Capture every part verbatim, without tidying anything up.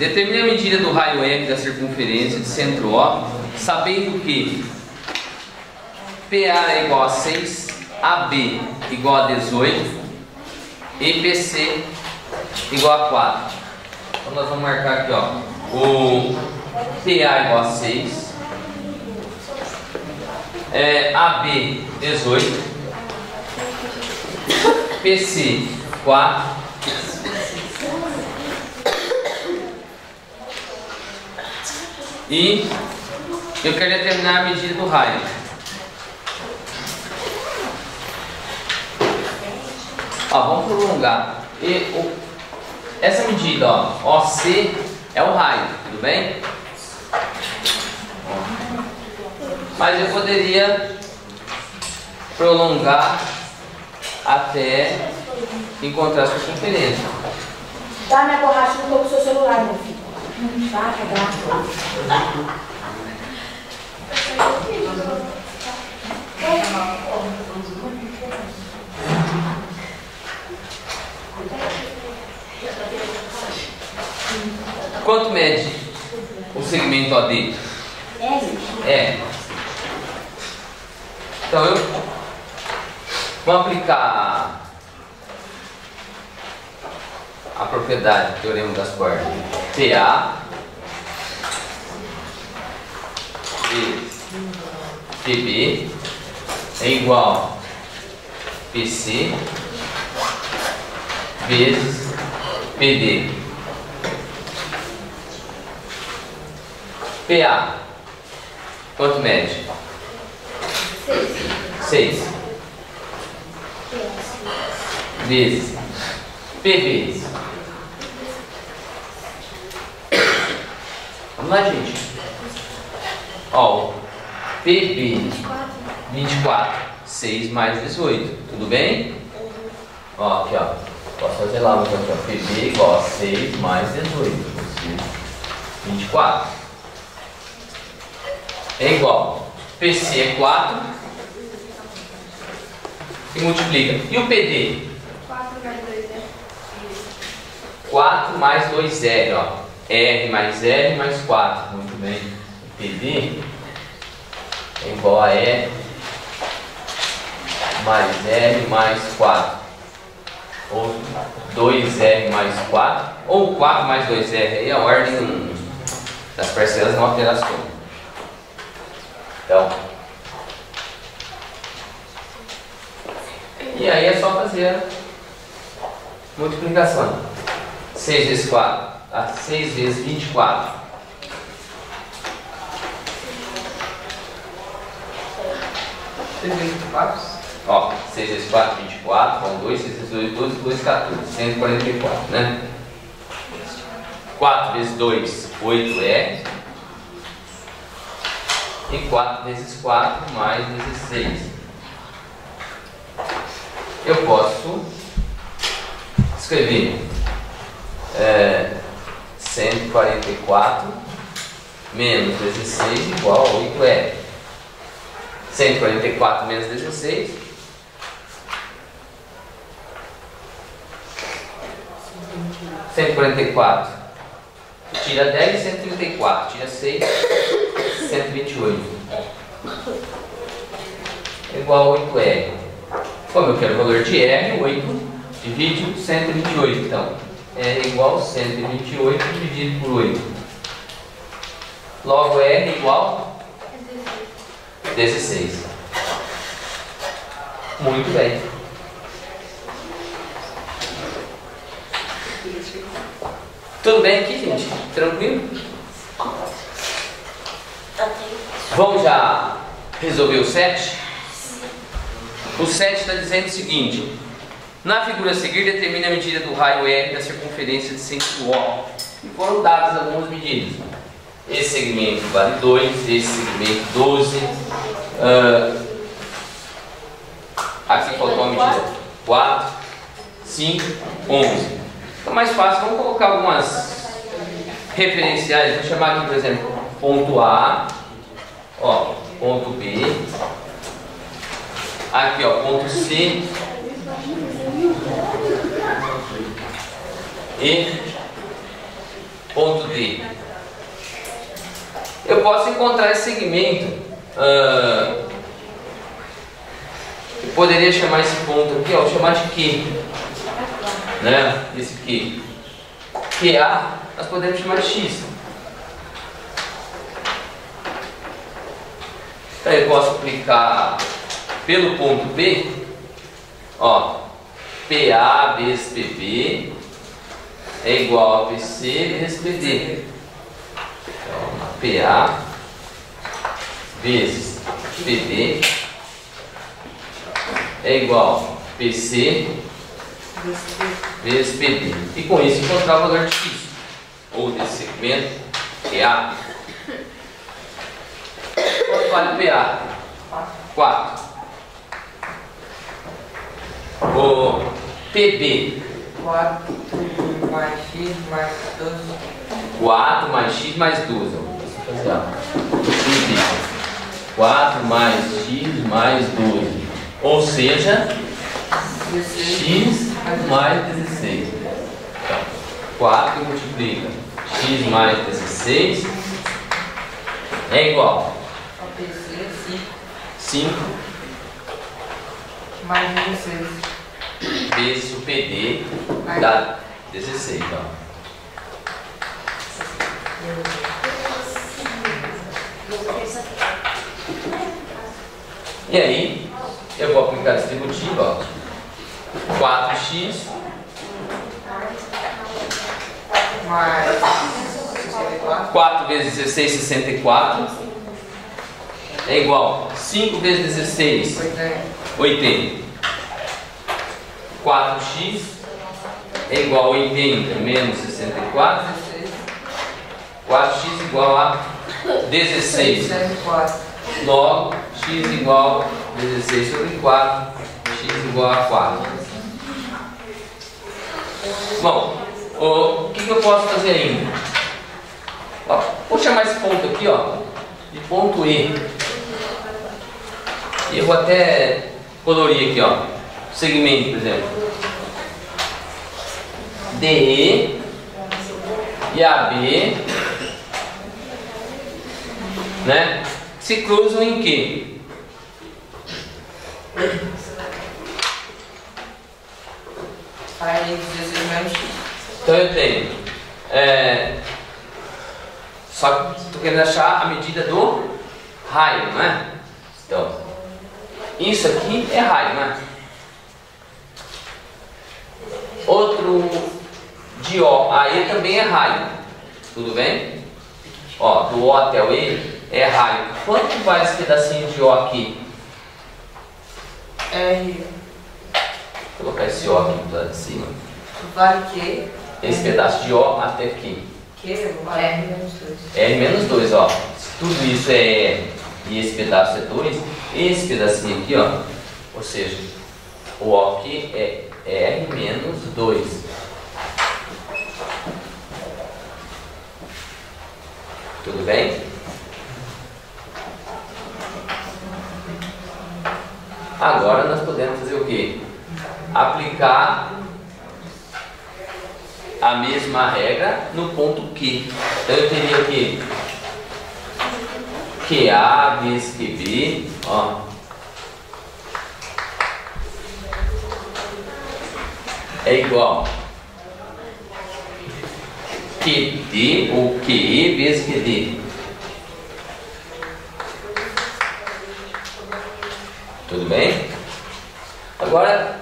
Determine a medida do raio R da circunferência de centro O, sabendo que P A é igual a seis, A B igual a dezoito e P C igual a quatro. Então nós vamos marcar aqui, ó, o P A igual a seis, é, A B dezoito, P C quatro, e eu quero determinar a medida do raio. Ó, vamos prolongar. E, o, essa medida, ó, O C é o raio, tudo bem? Mas eu poderia prolongar até encontrar a circunferência. Tá na borracha do corpo do seu celular, meu filho. Tá, quanto mede o segmento O D? É. Então eu vou aplicar a propriedade do Teorema das Cordas. P A e P B é igual a P C vezes P D. P A, quanto mede? seis. Vezes P B. Vamos lá, gente. Ó, P B vinte e quatro, seis mais dezoito, tudo bem? Ó, aqui, ó. Posso fazer lá, aqui, ó. P B igual a seis mais dezoito, vinte e quatro. É igual, P C é quatro e multiplica. E o P D? quatro mais dois R, ó. R mais R mais quatro. Muito bem. P D é igual a R mais R mais quatro. Ou dois R mais quatro. Ou quatro mais dois R. Aí a ordem das parcelas não altera a soma. Então, e aí é só fazer a multiplicação. seis vezes quatro, tá? seis vezes vinte e quatro. seis vezes quatro? Ó, seis vezes quatro, vinte e quatro, com dois, seis vezes dois, doze, dois, quatorze, cento e quarenta e quatro, né? quatro vezes dois, oito é. E quatro vezes quatro mais dezesseis. Eu posso escrever é, cento e quarenta e quatro menos dezesseis igual a oito R. cento e quarenta e quatro menos dezesseis cento e quarenta e quatro tira dez, cento e trinta e quatro tira seis, cento e vinte e oito igual a oito R. Como eu quero o valor de R, oito divide cento e vinte e oito. Então, R igual a cento e vinte e oito dividido por oito. Logo, R igual a dezesseis. Muito bem. Tudo bem aqui, gente? Tranquilo? Vamos já resolver o sete? O sete está dizendo o seguinte: na figura a seguir, determine a medida do raio R da circunferência de centro O. E foram dadas algumas medidas. Esse segmento vale dois, esse segmento doze. Uh, aqui faltou a medida quatro, cinco, onze. Então, mais fácil, vamos colocar algumas referenciais. Vou chamar aqui, por exemplo, ponto A. Ó, ponto B, aqui ó, ponto C e ponto D. Eu posso encontrar esse segmento, uh, eu poderia chamar esse ponto aqui, ó, chamar de Q, né? Esse Q, Q A, nós podemos chamar de X. Então, eu posso aplicar pelo ponto B, ó, P A vezes P B é igual a P C vezes P D. Então, P A vezes P D é igual a P C vezes P D. E com isso encontrar o valor de X, ou desse segmento, P A. Quanto vale P A? quatro. O P B. quatro mais X mais doze. quatro mais X mais doze. quatro mais X mais doze. Ou seja, X mais dezesseis. quatro multiplica X mais dezesseis é igual cinco mais dezesseis. Vezes o P D dá dezesseis. Ó. E aí, eu vou aplicar a distributiva. Ó. quatro x mais quatro vezes dezesseis, sessenta e quatro. É igual a cinco vezes dezesseis, oitenta. quatro x é igual a oitenta menos sessenta e quatro. quatro x igual a dezesseis. Logo, x igual a dezesseis sobre quatro. X igual a quatro. Bom, o que, que eu posso fazer ainda? Ó, vou chamar esse ponto aqui, ó, de ponto E. E eu vou até colorir aqui, ó. Segmento, por exemplo, D E e A B, né, se cruzam em quê? Então eu tenho, é, só que estou querendo achar a medida do raio, né? Então, isso aqui é raio, né? Outro de O a E também é raio, tudo bem? Ó, do O até o E é raio. Quanto vai esse pedacinho de O aqui? R. Vou colocar esse O aqui do lado de cima. Vale Q. Esse R. Pedaço de O até Q. Q vale R menos dois. R menos dois, ó. Se tudo isso é R e esse pedaço é dois, esse pedacinho aqui, ó, ou seja, o O aqui é R menos dois. Tudo bem? Agora nós podemos fazer o quê? Aplicar a mesma regra no ponto Q. Então eu teria aqui Q A vezes Q B, ó, é igual a Q D ou Q E vezes Q D. Tudo bem? Agora,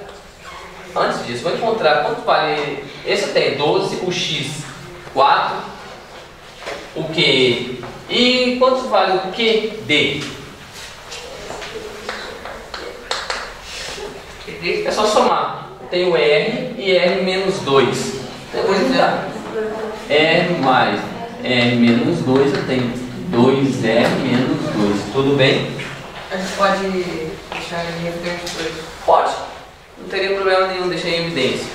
antes disso, vou encontrar quanto vale. Esse tem doze, o X quatro, o Q E. E quanto vale o Q D? Q D é só somar. Tem o R e R menos dois. Depois dá R mais R menos dois, eu tenho dois R menos dois. Tudo bem? A gente pode deixar em evidência hoje? Pode. Não teria problema nenhum deixar em evidência.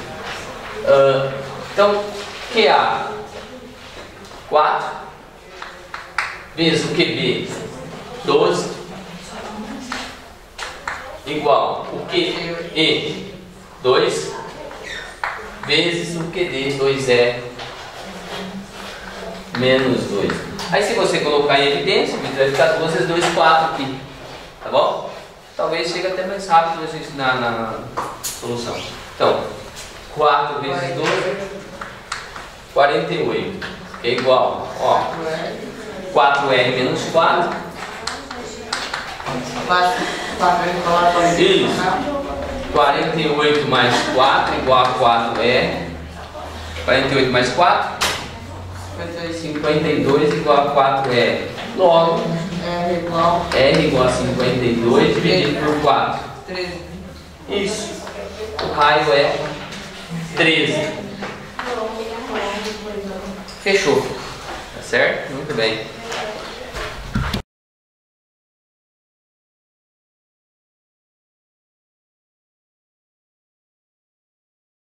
Uh, então, Q A quatro vezes o Q B doze igual o Q E dois vezes o Q D, dois E menos dois. Aí se você colocar em evidência, vai ficar duas vezes dois, quatro aqui. Tá bom? Talvez chegue até mais rápido na, na solução. Então, quatro vezes dois, quarenta e oito. Que é igual, ó, quatro R menos quatro. Isso. quarenta e oito mais quatro igual a quatro R. quarenta e oito mais quatro? cinquenta e dois igual a quatro R. Logo, R igual, R igual a cinquenta e dois dividido por quatro. treze. Isso. O raio é treze. Fechou. Tá certo? Muito bem.